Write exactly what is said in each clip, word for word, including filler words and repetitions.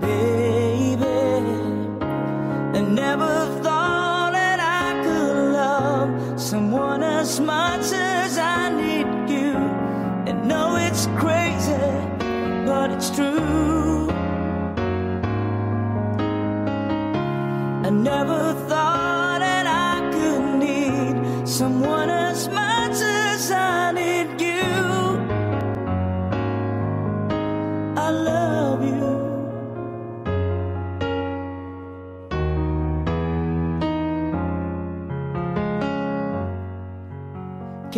baby. I never thought someone as much as I need you. And know it's crazy, but it's true. I never thought that I could need someone as much as I need you. I love you.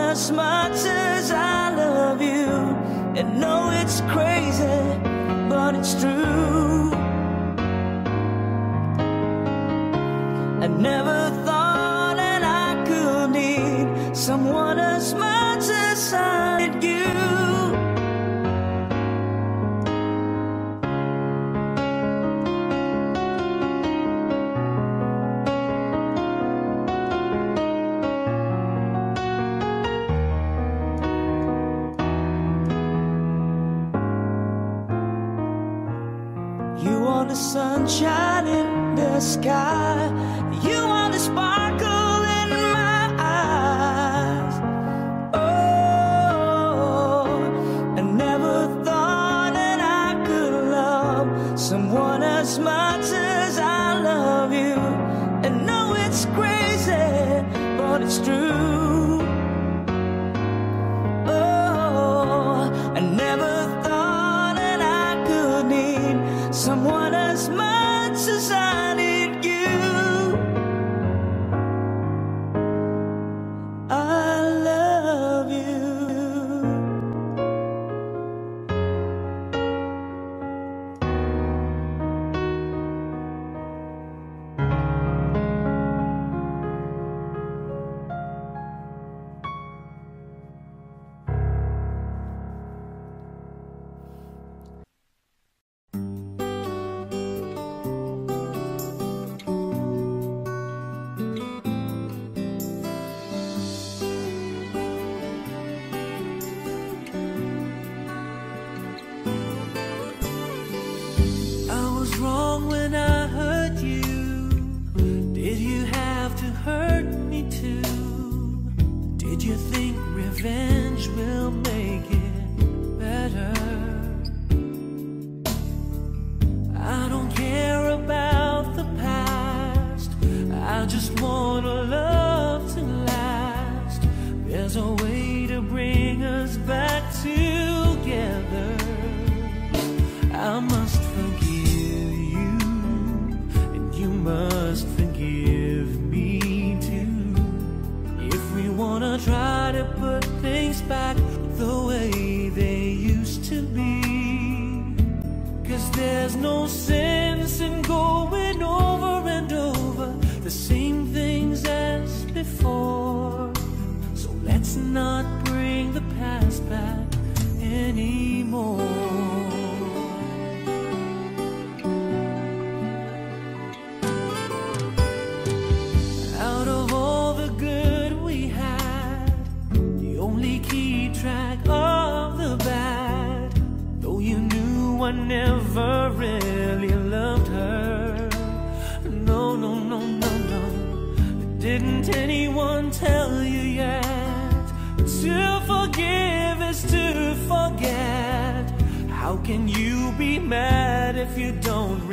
as much as I love you, and know it's crazy, but it's true. I never thought that I could need someone as much as I need you. You are the sunshine in the sky. You are the sparkle in my eyes. Oh, I never thought that I could love someone as much as I love you. And know it's crazy, but it's true. Oh, I never thought that I could need someone as much as I need you. I love you.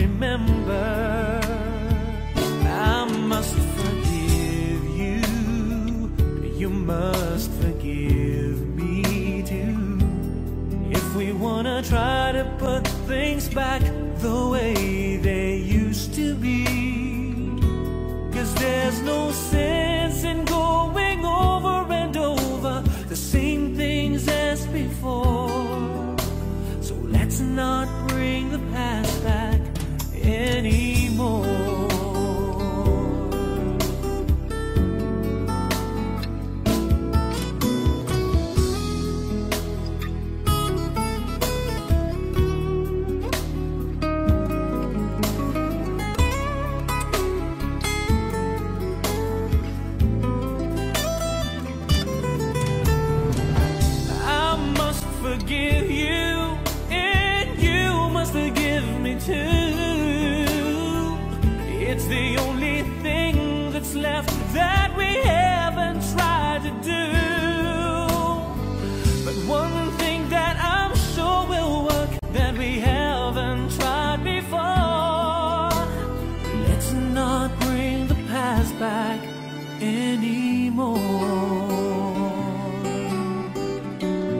Remember, I must forgive you, must forgive me too. If we wanna try to put things back the way they used to be, 'cause there's no sense in going over and over the same things as before. So let's not bring the past back anymore. Forgive you, and you must forgive me too. It's the only thing that's left that we haven't tried to do. But one thing that I'm sure will work that we haven't tried before, let's not bring the past back anymore. Thank you.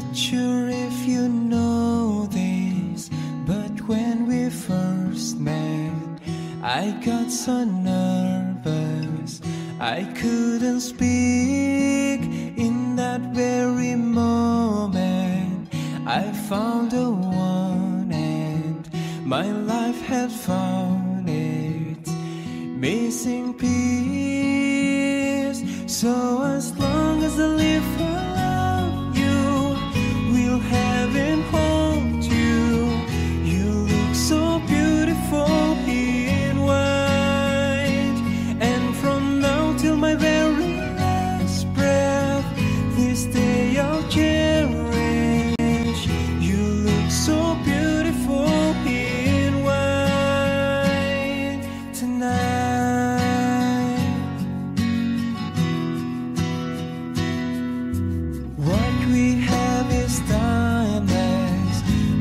Not sure if you know this, but when we first met, I got so nervous I couldn't speak. In that very moment I found the one, and my life had found its missing piece. So as long as I live for love, you will have and hold you. You look so beautiful in white, and from now till my very last breath, this day I'll cherish. You look so beautiful in white tonight.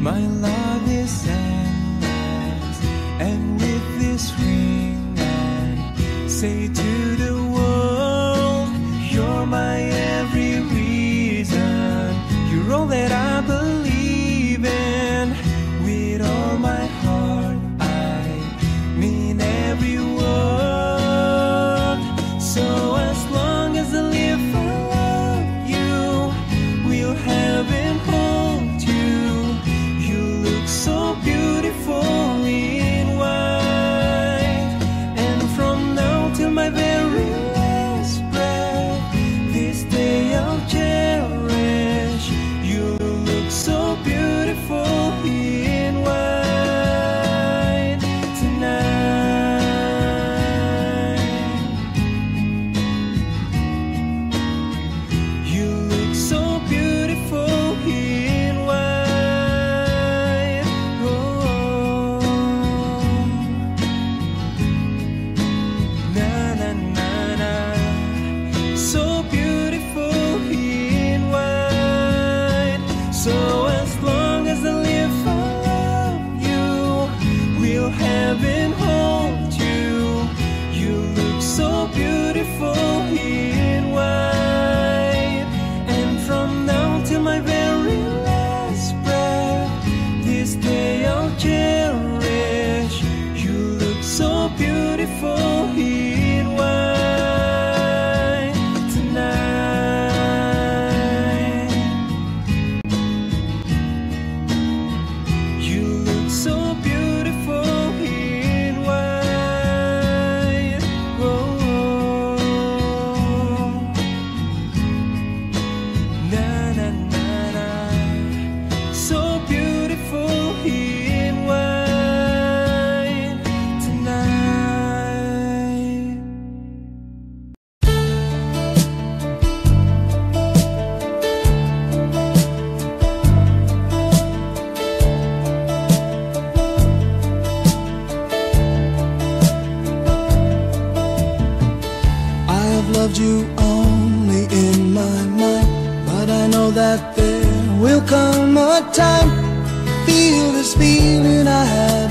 My love is endless, and with this ring I say to the world, you're my every reason, you're all that I believe in. With all my heart I mean every word. So as long as I live I love you, we'll have it all. So beautiful in white, and from now till my very last breath, this day I'll cherish. You look so beautiful in white tonight. You look so beautiful in white. Heaven hold you. You look so beautiful in white, and from now till my very last breath, this day I'll cherish. You look so beautiful in white tonight. You look so beautiful.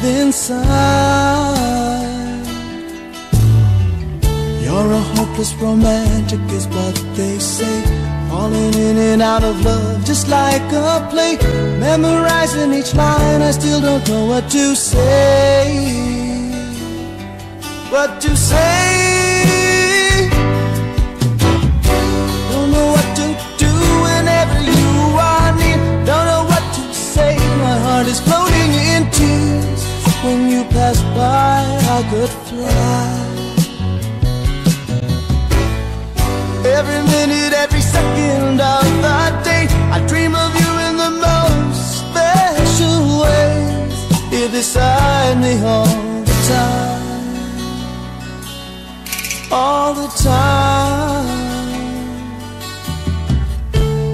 Inside, you're a hopeless romantic is what they say, falling in and out of love just like a play, memorizing each line, I still don't know what to say, what to say, don't know what to do whenever you are near, don't know what to say, my heart is floating in tears. When you pass by, I could fly. Every minute, every second of the day, I dream of you in the most special ways. You're beside me all the time, all the time.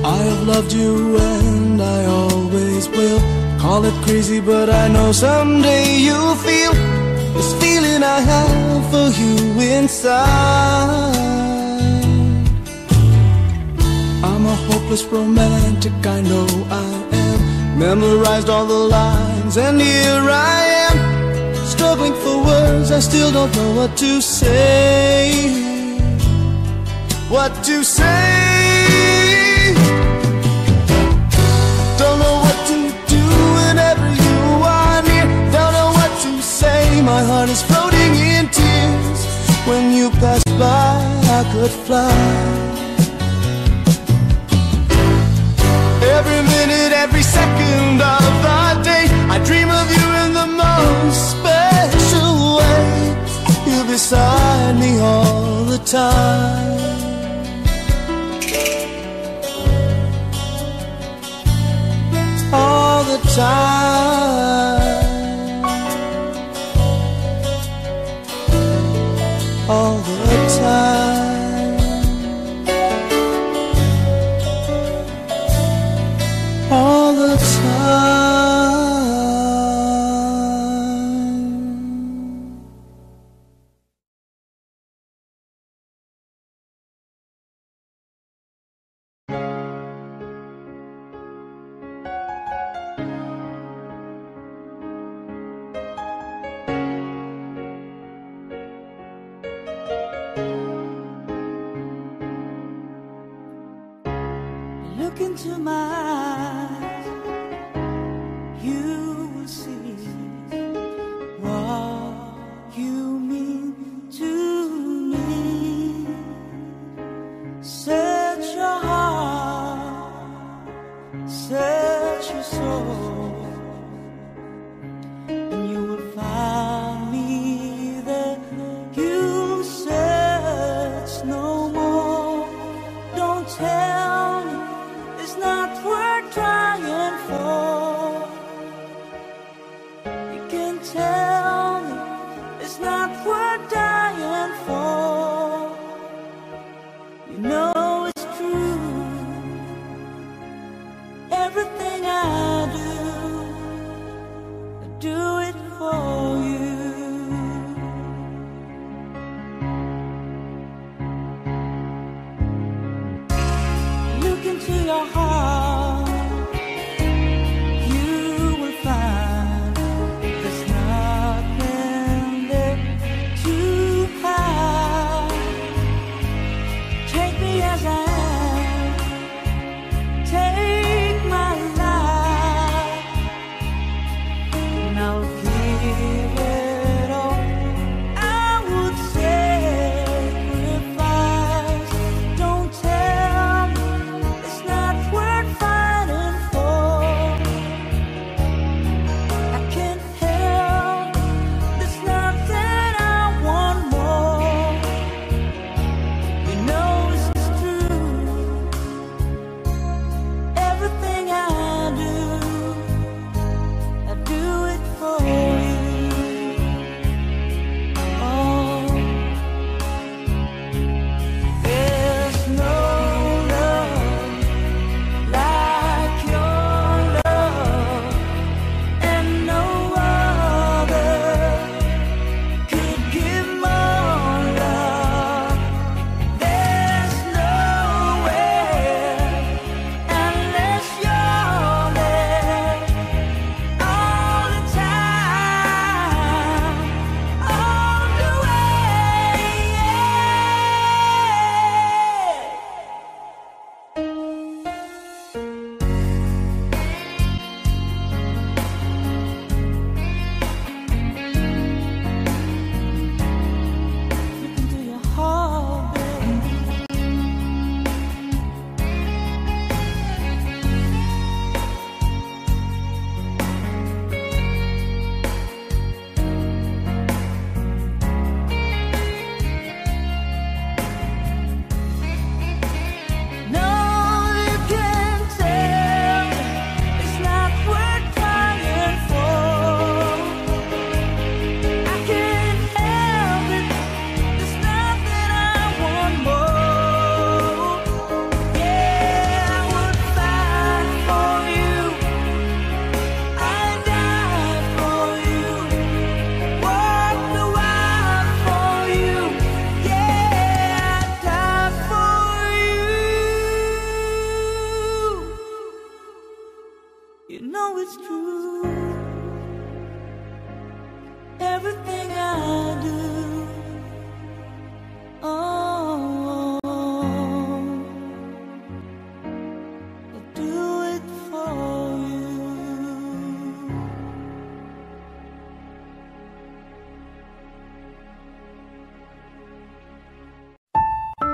I have loved you and I always will. Call it crazy, but I know someday you'll feel this feeling I have for you inside. I'm a hopeless romantic, I know I am. Memorized all the lines, and here I am, struggling for words, I still don't know what to say, what to say. could fly. Every minute, every second of the day, I dream of you in the most special way. You're beside me all the time. All the time. All the time.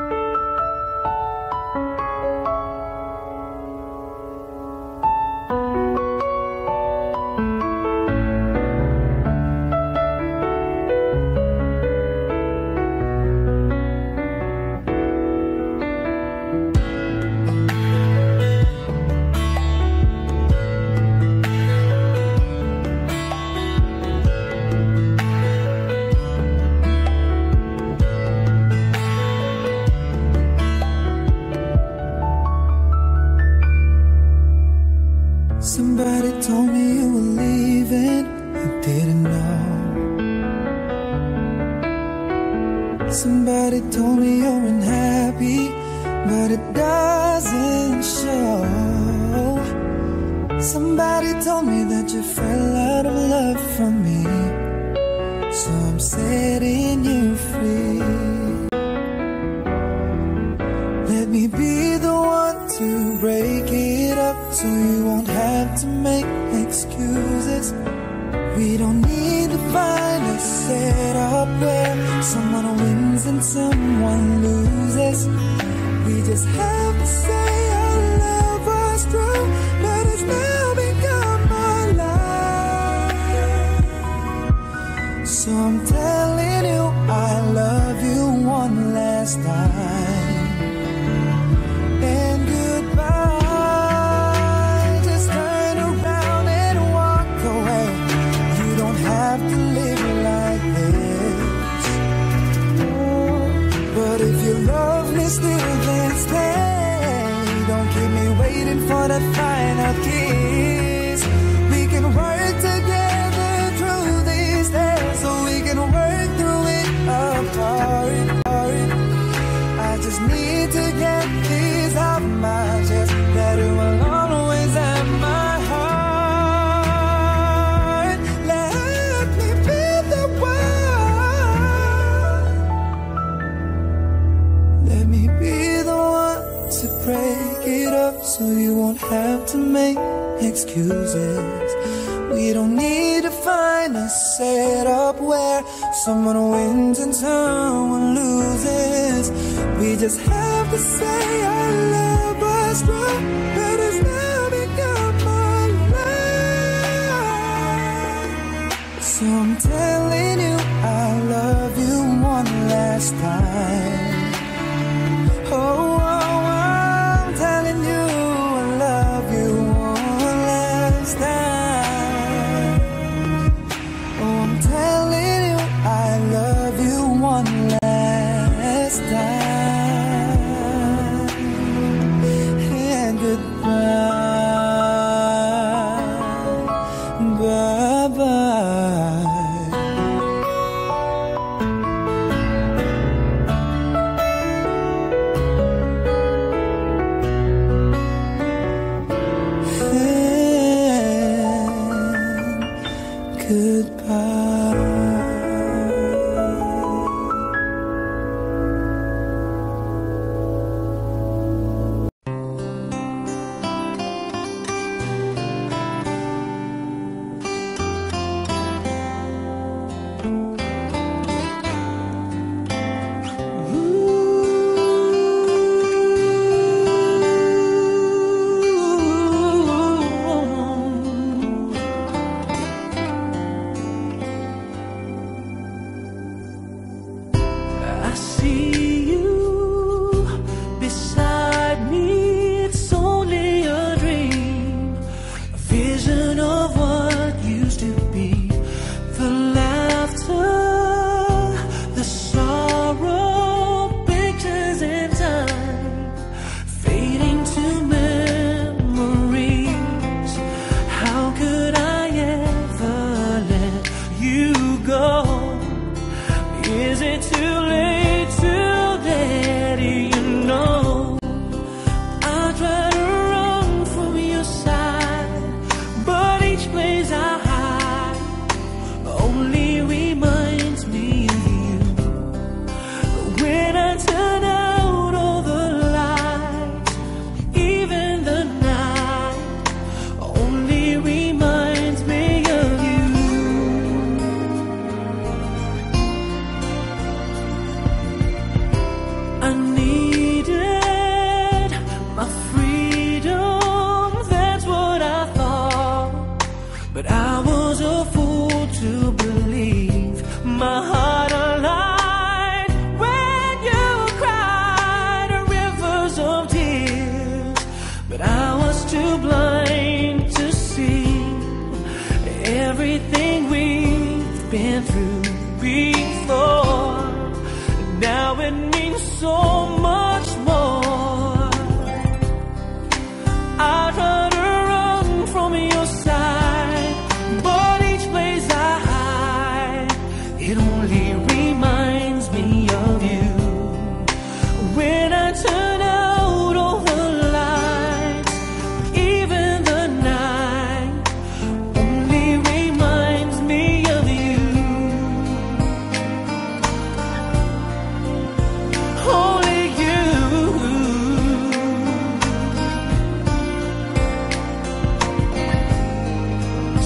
You Somebody told me you were leaving, I didn't know. Somebody told me you're unhappy, but it doesn't show. Somebody told me that you fell out of love from me, so I'm setting you free. Let me be the one to break it up, so you won't have to make excuses. We don't need to find a setup where someone wins and someone loses. We just have to say our love was true, but it's now become our life. So I'm telling you I love you one last time. For the final kiss, we can work together through these days, so we can work through it apart. I just need to get these off my chest, that it will always have my heart. Let me be the one. Let me be the one to pray. So you won't have to make excuses. We don't need to find a setup where someone wins and someone loses. We just have to say our love was true, but it's now become my life. So I'm telling you I love you one last time. Oh, I try to run from your side.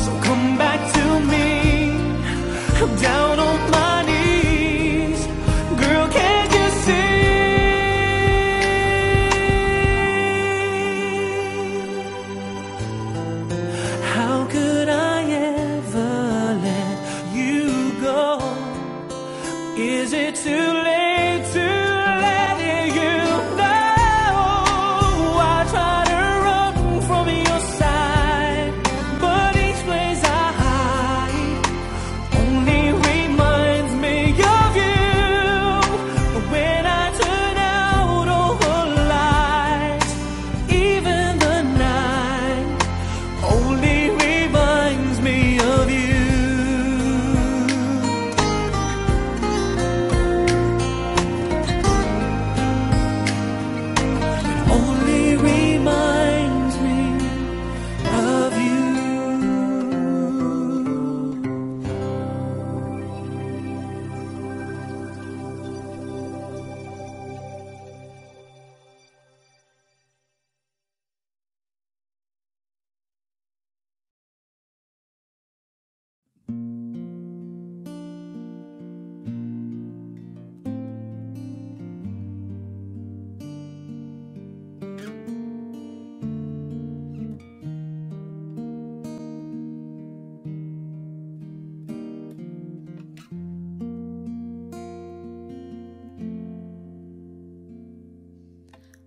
So come back to me. I'm down on my knees. Girl, can't you see? How could I ever let you go? Is it too late to let you know? I try to run from your side, but each place I hide only reminds me of you. But when I turn out all the lights, even the night only reminds me of you. Only reminds me of you.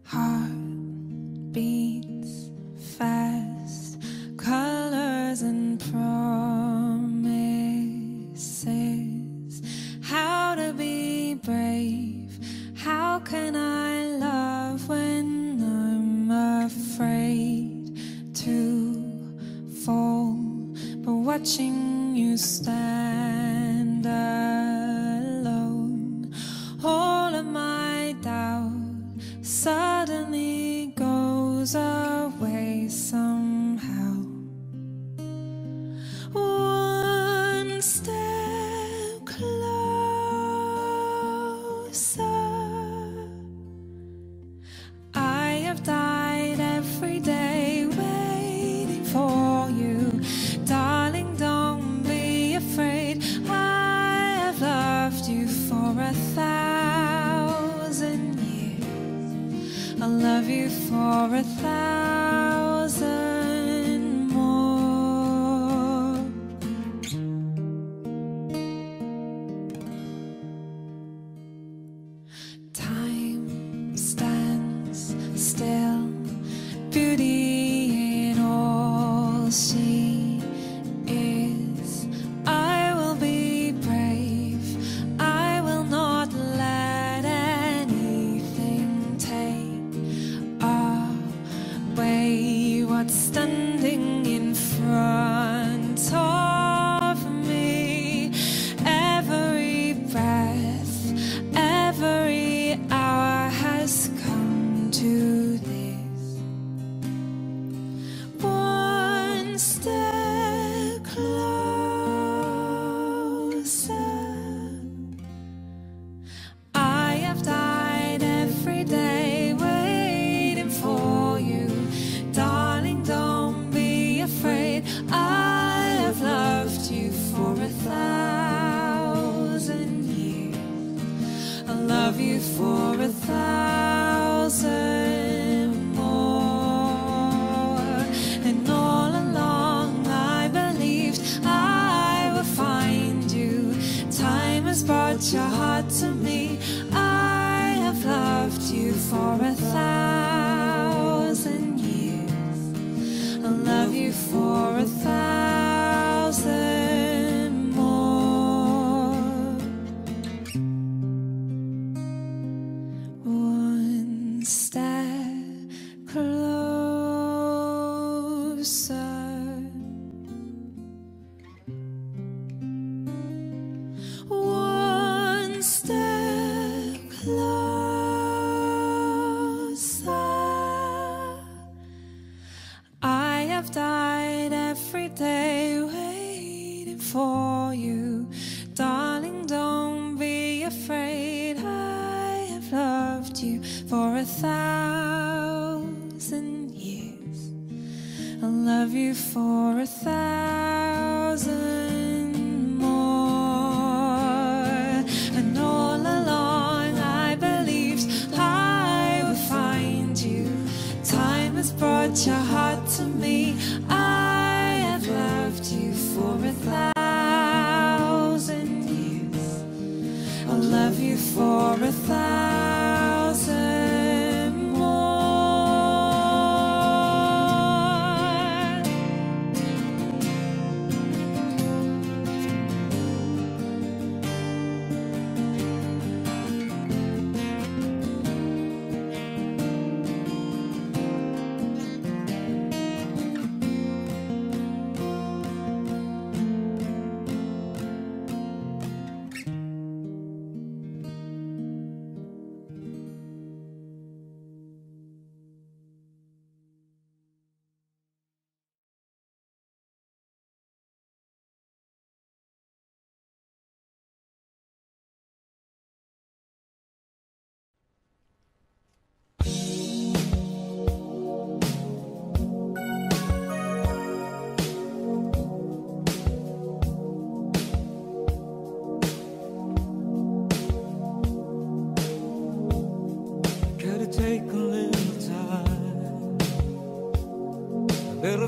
Heart beats fast, colors and promises. How to be brave? How can I love when I'm afraid to fall? But watching you stand alone, all of my doubt suddenly goes away somehow. One step closer. I have died every day waiting for you. Darling, don't be afraid. I have loved you for a thousand years. I'll love you for a thousand more. Time stands still, beauty in all she is. I will be brave, I will not let anything take away what's standing in front of me. Every breath, every hour has come to this. One step closer. I have died every day waiting for you. Darling, don't be afraid. I have loved you for a thousand years. I love you for a thousand more. And all along I believed I would find you. Time has brought your heart to me. I have loved you for a thousand years. I'll love you for a thousand more. One step closer. One step closer. I have died every for a thousand more. And all along I believed I would find you. Time has brought your heart to me. I have loved you for a thousand years. I'll love you for a thousand.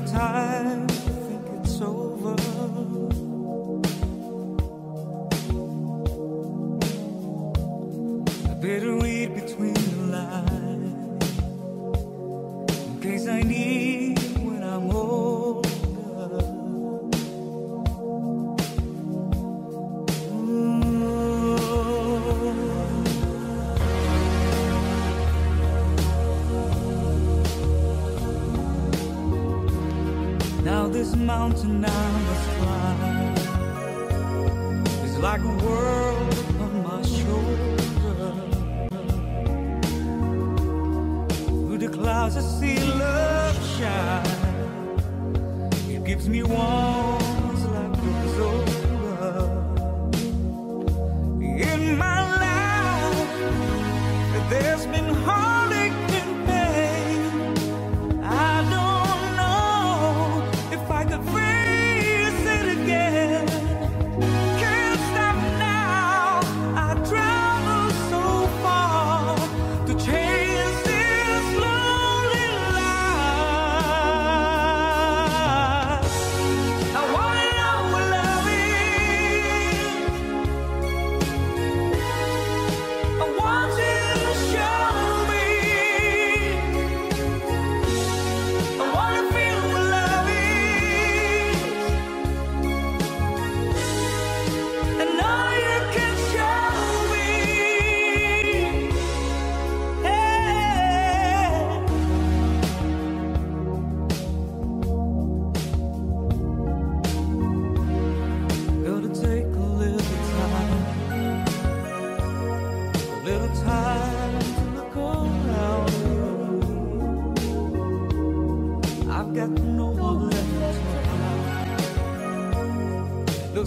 Time, I think it's over. I better read between the lines in case I need when I'm older. This mountain I must climb is like a world on my shoulders. Through the clouds I see love shine. It gives me warmth like those old love. In my life there's been heartache and pain. I don't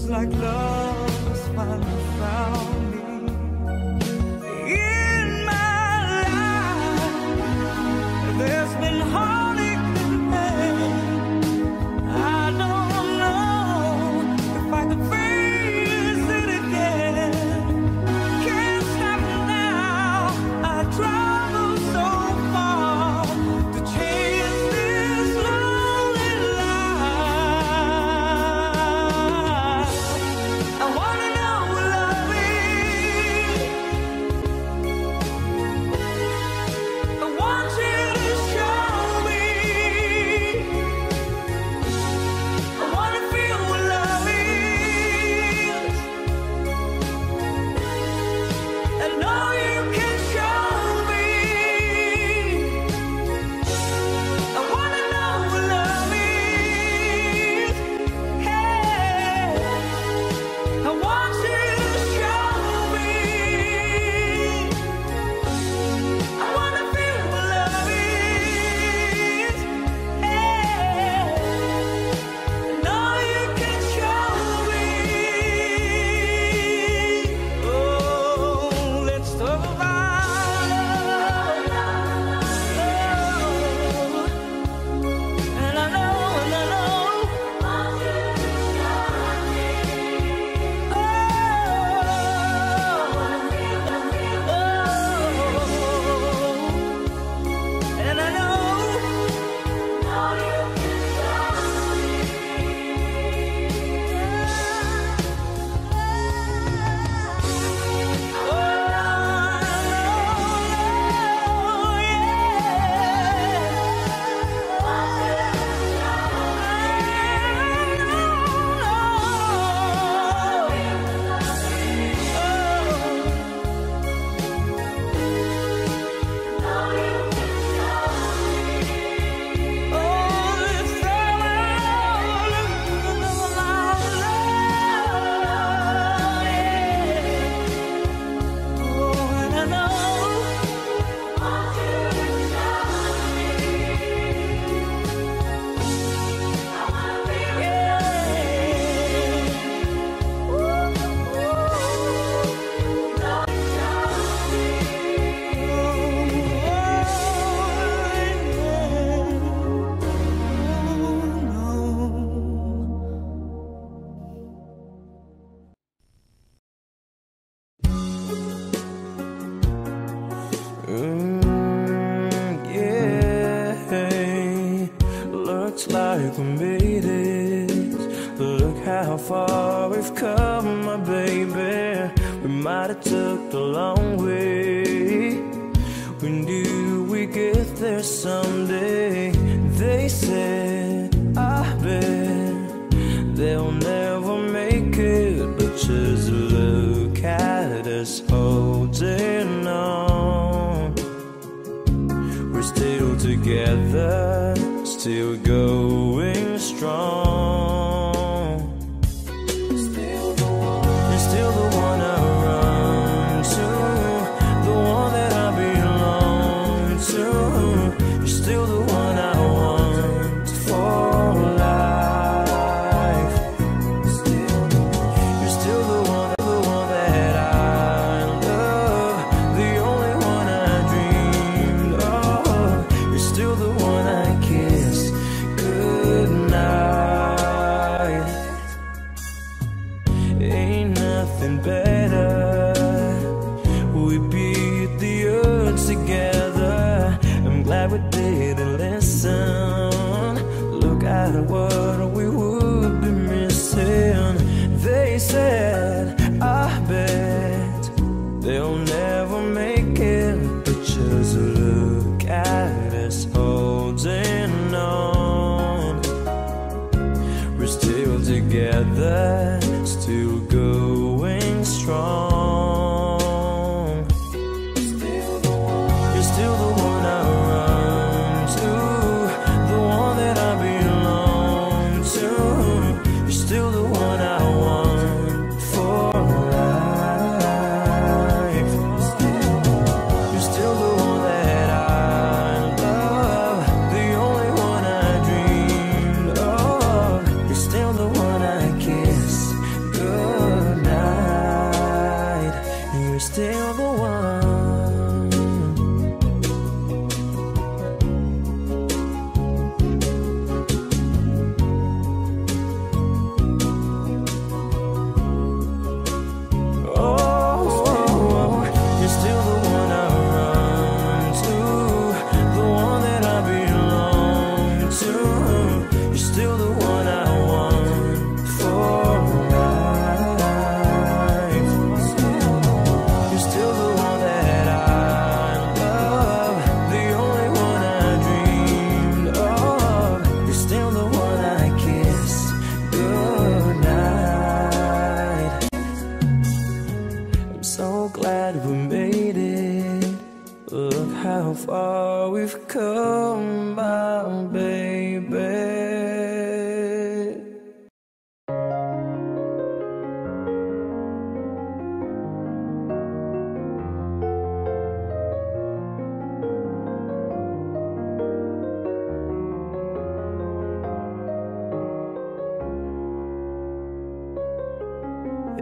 like love has finally found me. In my life there's been heartache and pain. I don't know if I could face it again. Can't stop now, I travel so far to chase this lonely life. I wanna know what love is. how far we've come, my baby. We might have took the long way. We knew we'd get there someday. They said, I bet they'll never make it, but just look at us holding on. We're still together, still going strong.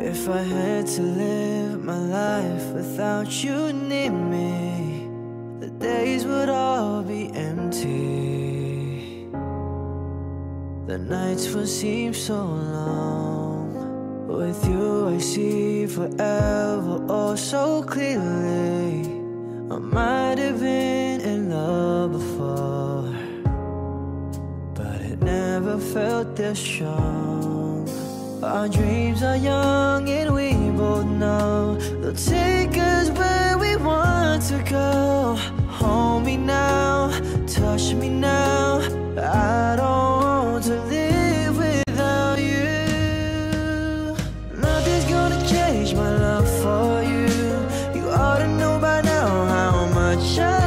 If I had to live my life without you near me, the days would all be empty. The nights would seem so long. With you I see forever, oh so clearly. I might have been in love before, but it never felt this strong. Our dreams are young and we both know they'll take us where we want to go. Hold me now, touch me now, I don't want to live without you. Nothing's gonna change my love for you. You ought to know by now how much I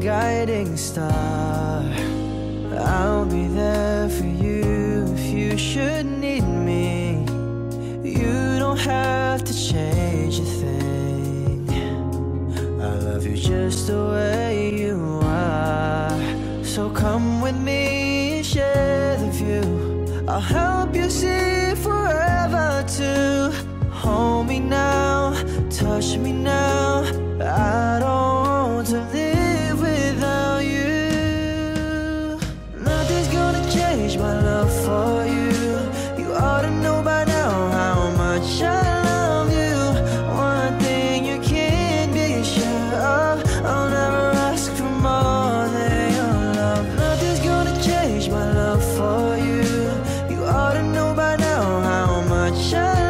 guiding star. I'll be there for you if you should need me. You don't have to change a thing. I love you just the way you are. Come with me, share the view. I'll help you see forever too. Hold me now, touch me now. I don't want to live without you. Nothing's gonna change my love for you. You ought to know by now how much I love you. One thing you can't be sure of, I'll never ask for more than your love. Nothing's gonna change my love for you. You ought to know by now how much I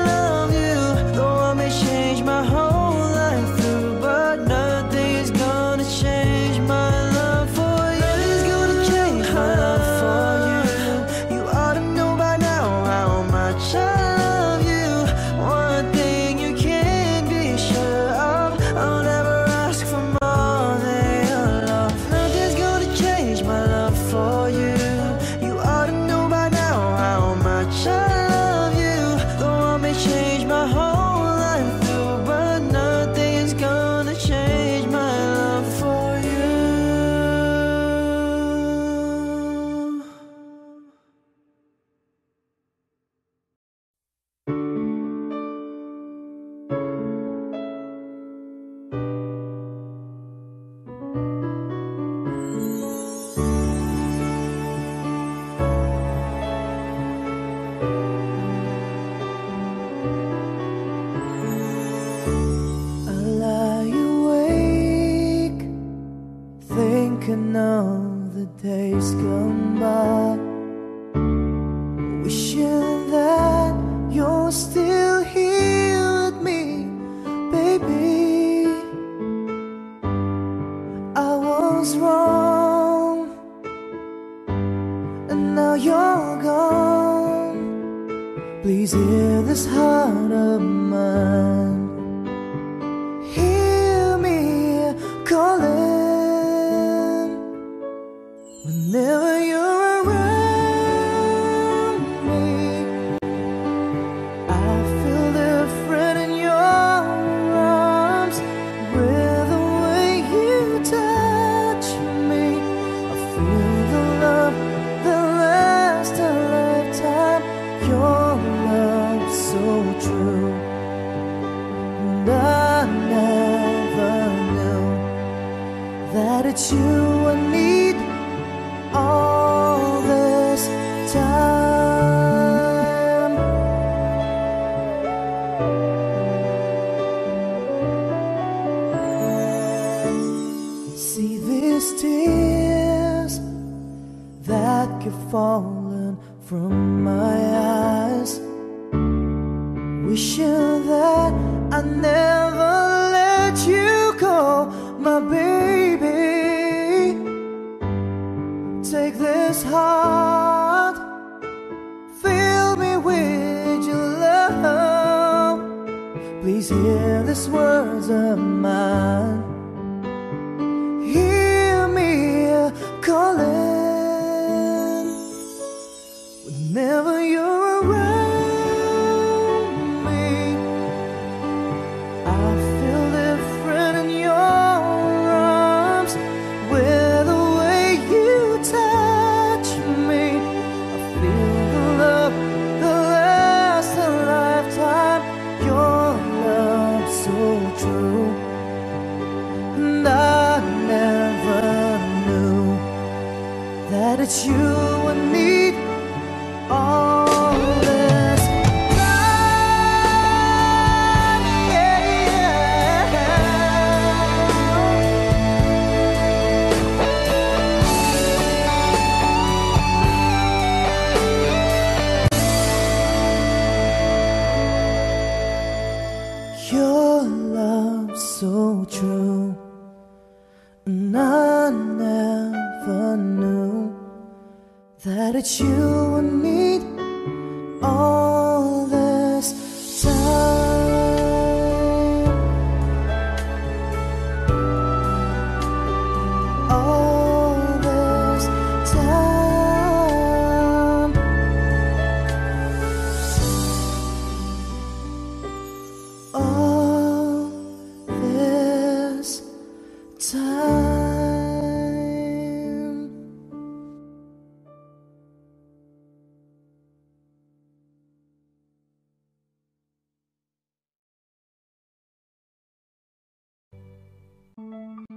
You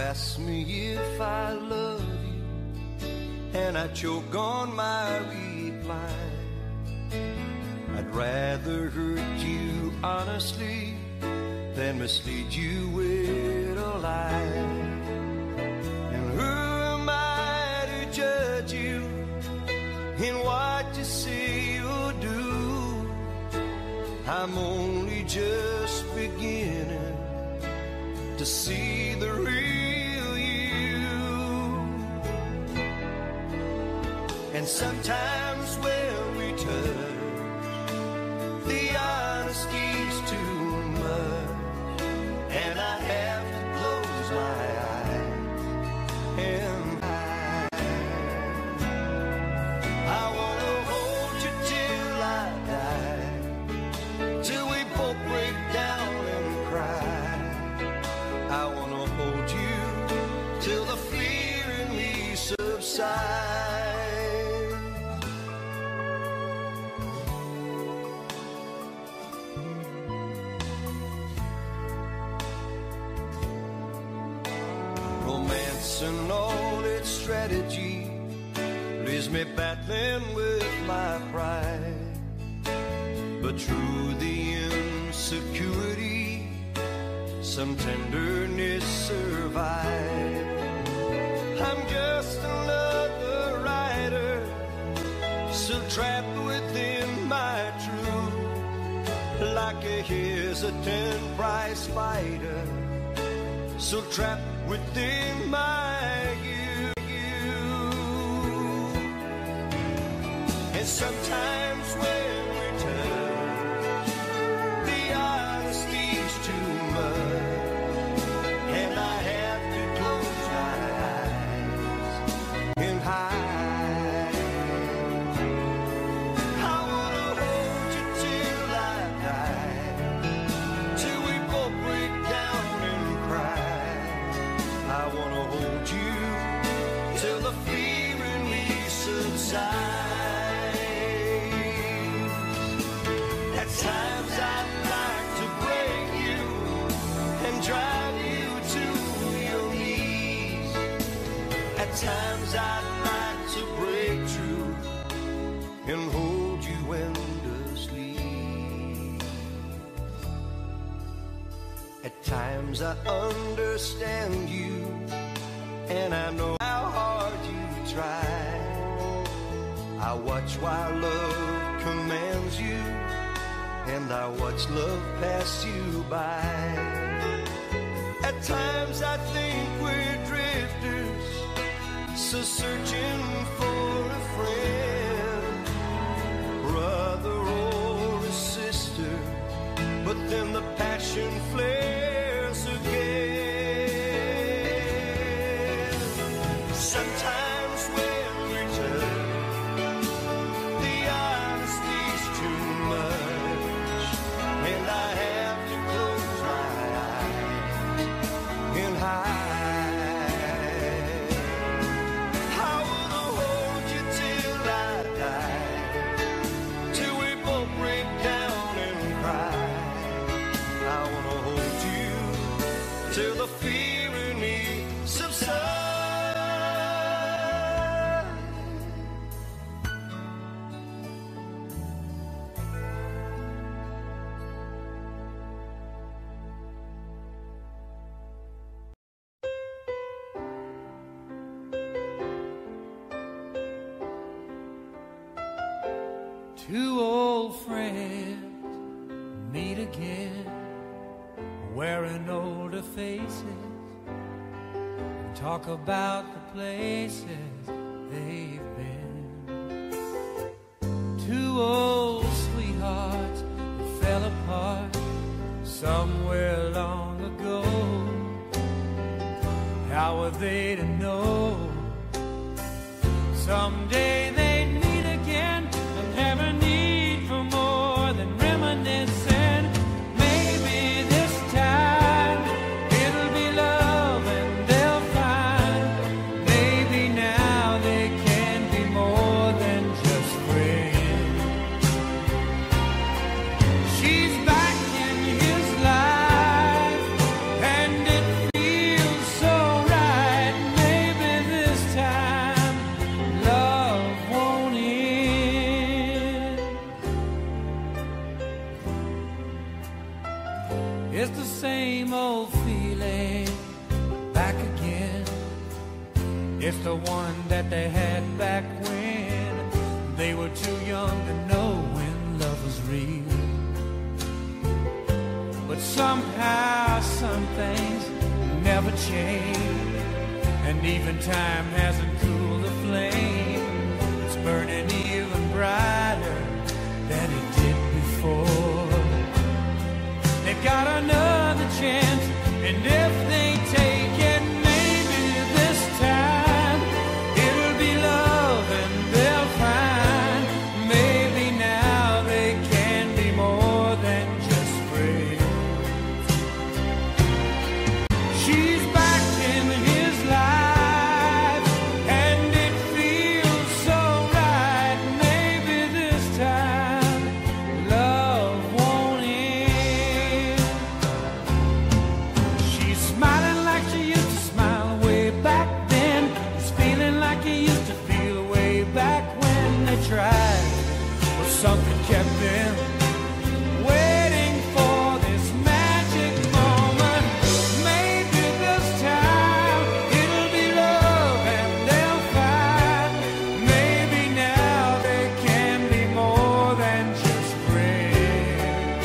ask me if I love you, and I choke on my reply. I'd rather hurt you honestly than mislead you with a lie. And who am I to judge you in what you say or do? I'm only just beginning to see the real. And sometimes when we touch, the honesty's too much, and I have to close my eyes. And I, I wanna hold you till I die, till we both break down and cry. I wanna hold you till the fear in me subsides. And all its strategy leaves me battling with my pride, but through the insecurity some tenderness survives. I'm just another rider, still trapped within my truth, like a hesitant prize fighter, so trapped within my you, you. And sometimes when we touch, the honesty's too much, and I have to close my eyes and hide. I wanna hold you till I die, till we both break down and cry. I wanna hold you till the fear in me subsides. At times I'd like to break you and drive you to your knees. At times I'd like to break through and hold you under sleep. At times I understand you, and I know how hard you try. I watch while love commands you, and I watch love pass you by. At times I think we're drifters, so searching for a friend, brother or a sister, but then the passion flares again. Sometimes when we touch, the honesty's too much, and I have to close my eyes and hide. I wanna hold you till I die, till we both break down and cry. I wanna hold you till the fear in me subsides. Two old friends meet again, wearing older faces, and talk about the places they've been. Two old sweethearts that fell apart somewhere long ago. How are they to know? Someday they they can't. It's the same old feeling back again. It's the one that they had back when they were too young to know when love was real. But somehow some things never change, and even time hasn't cooled the flame. It's burning even brighter than it did before. They've got another chance, and if they take it, maybe this time it'll be love and they'll find maybe now they can be more than just friends. She's back in his life and it feels so right. Maybe this time love won't end. She's smiling like she used to smile way back then. She's feeling like he used to feel way back when they tried, but something kept them waiting for this magic moment. Maybe this time it'll be love and they'll find maybe now they can be more than just friends.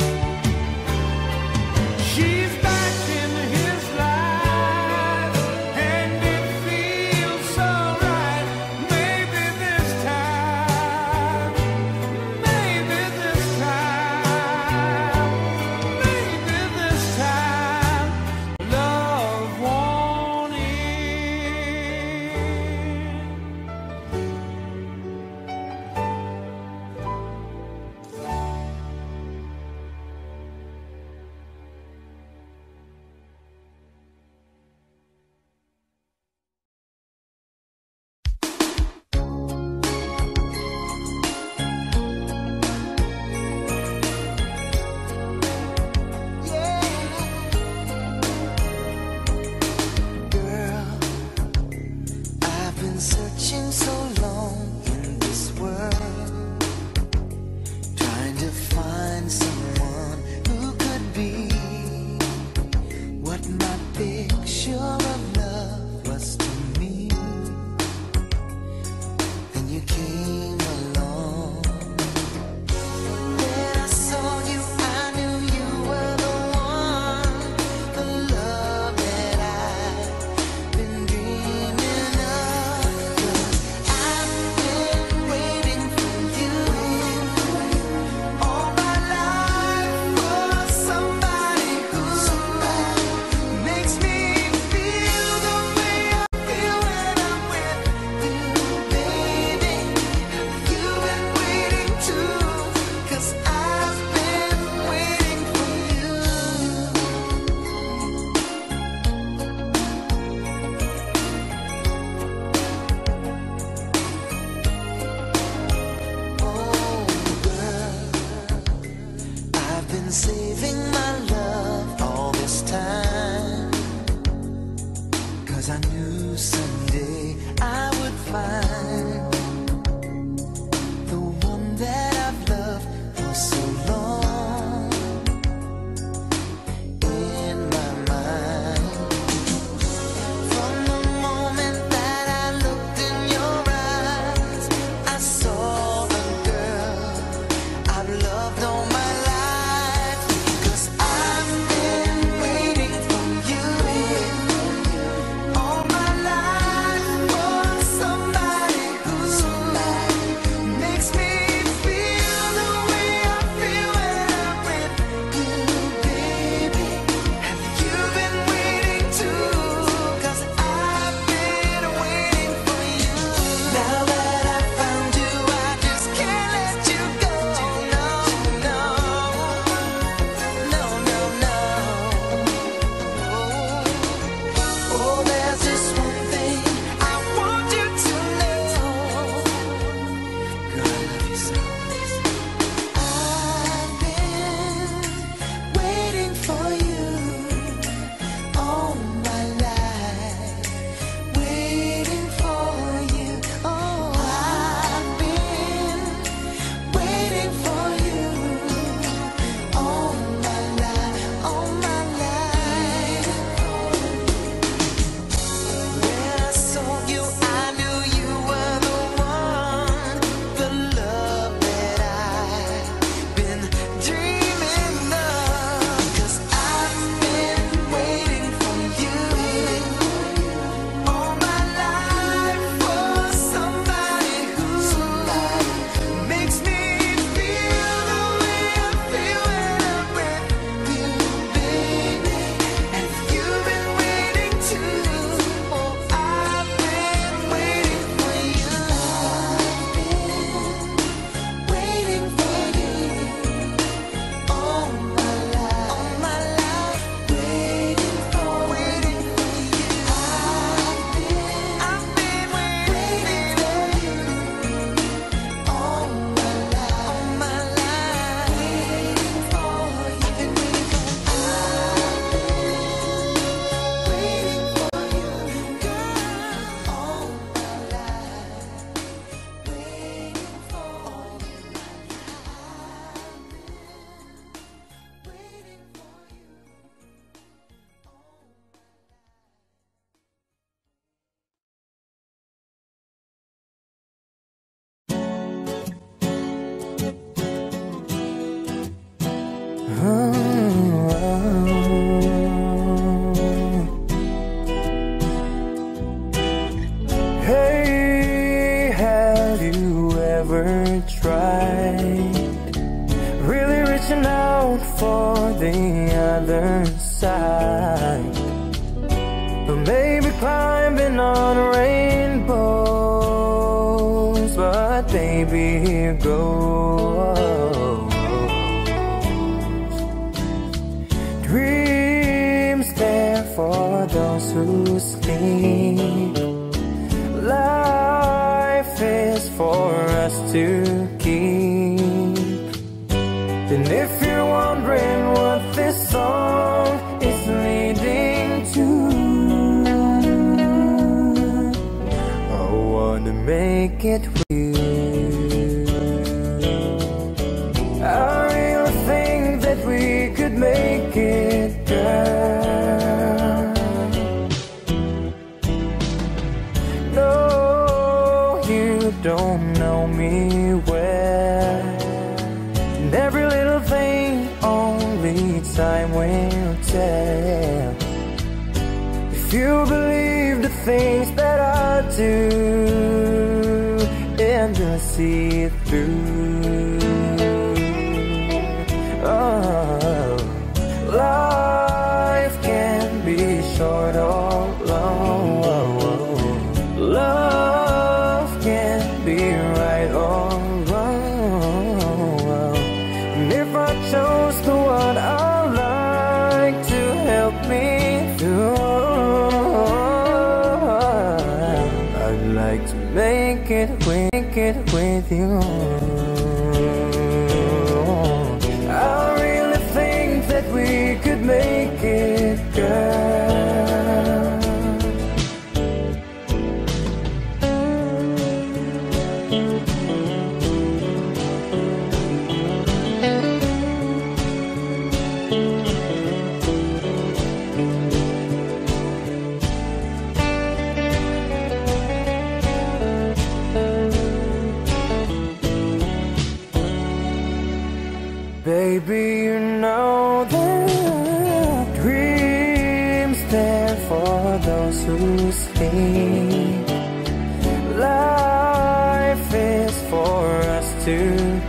She's back in his life and it feels so right. Maybe this time, maybe this time ever tried. Really reaching out for the other side, but maybe climbing on rainbows. But baby, here goes. Dreams there for those who sleep. Life is for us to keep. And if you're wondering what this song is leading to, I wanna make it with you. I really think that we could make it, girl. Don't know me well, and every little thing only time will tell. If you believe the things that I do, and you'll see it through. Oh, life can be short or long. Love be right or wrong. And if I chose the one I like to help me through, I'd like to make it, make it with you. I really think that we could make it, girl. Baby, you know that dreams there for those who sleep. Life is for us to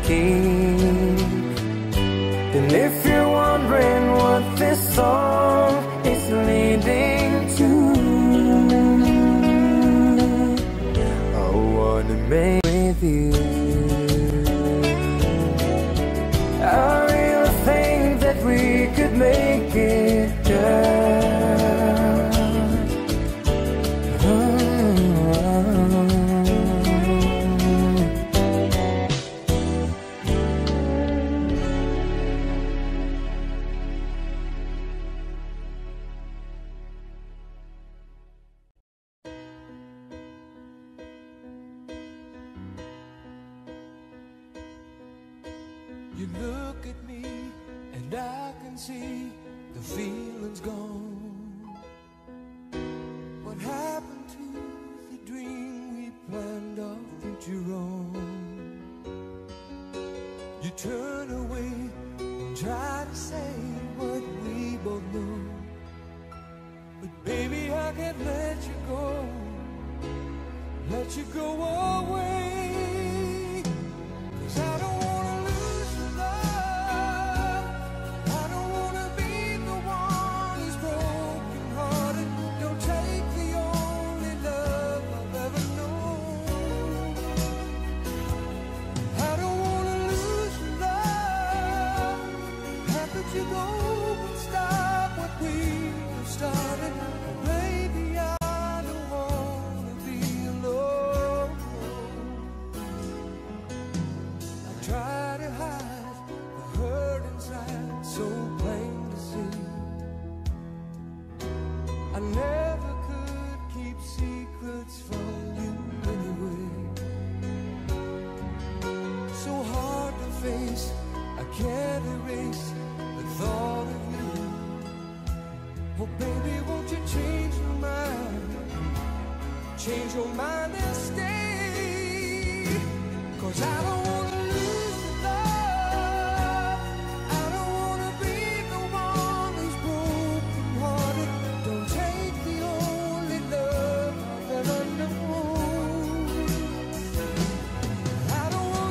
keep. And if you're wondering what this song is leading to, I wanna make it with you. I really think that we could make it, girl. Oh. You look at me and I can see the feeling's gone. What happened to the dream we planned of future on? You turn away and try to say what we both know, but baby, I can't let you go, let you go away. 'Cause I don't change your mind and stay, 'cause I don't I don't want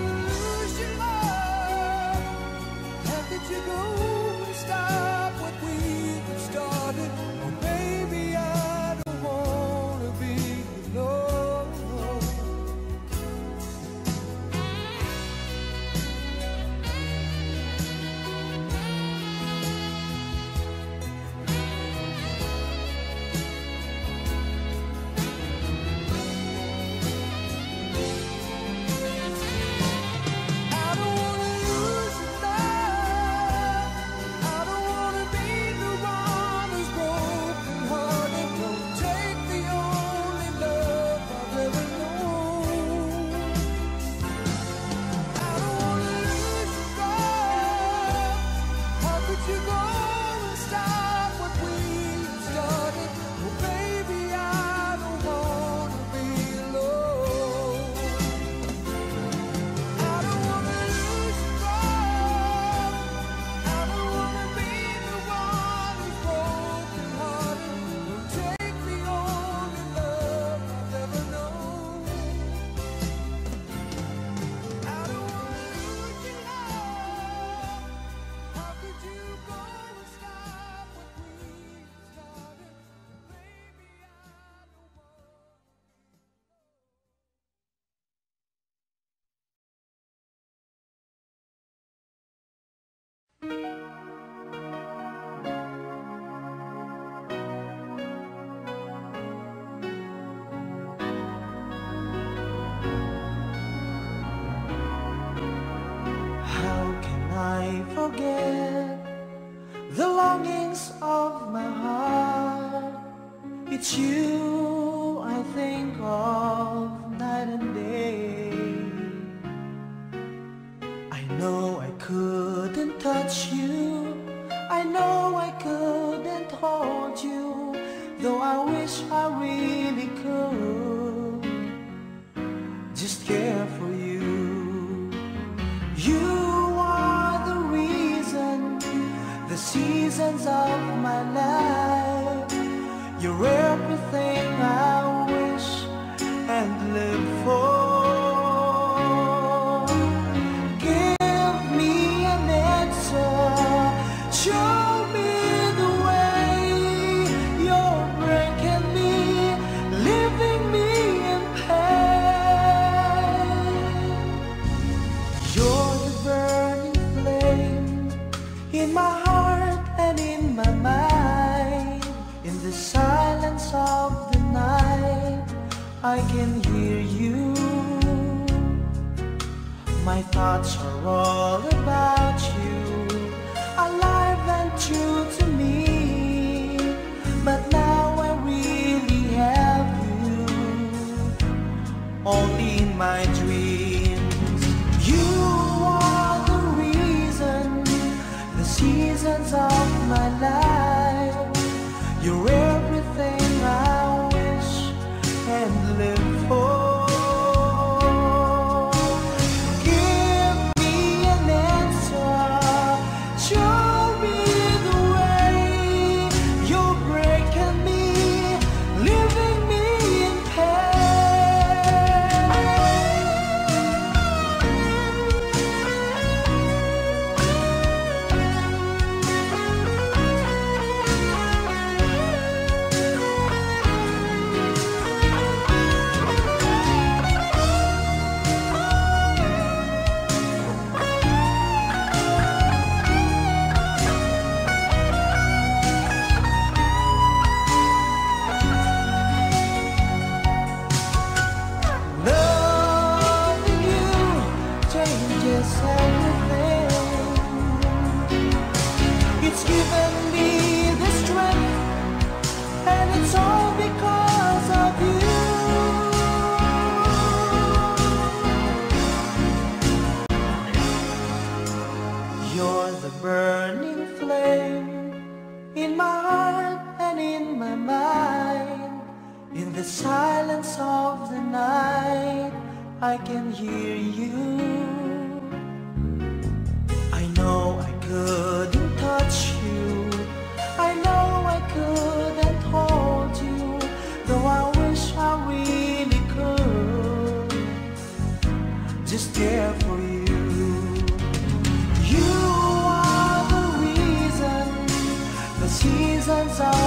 it's you I think of night and day. I know I couldn't touch you, I know I couldn't hold you, though I wish I really could just care for you. You are the reason, the seasons of my life. You're everything I wish and live for. Give me an answer, show me the way. You're breaking me, leaving me in pain. You're the burning flame in my heart and in my mind. In the silence of the night, I can hear you. My thoughts are all about you, alive and true to me. But now I really have you, only in my dreams. You are the reason, the seasons of my life. You're everything I wish and live for. I can hear you. I know I couldn't touch you, I know I couldn't hold you, though I wish I really could just care for you. You are the reason, the seasons are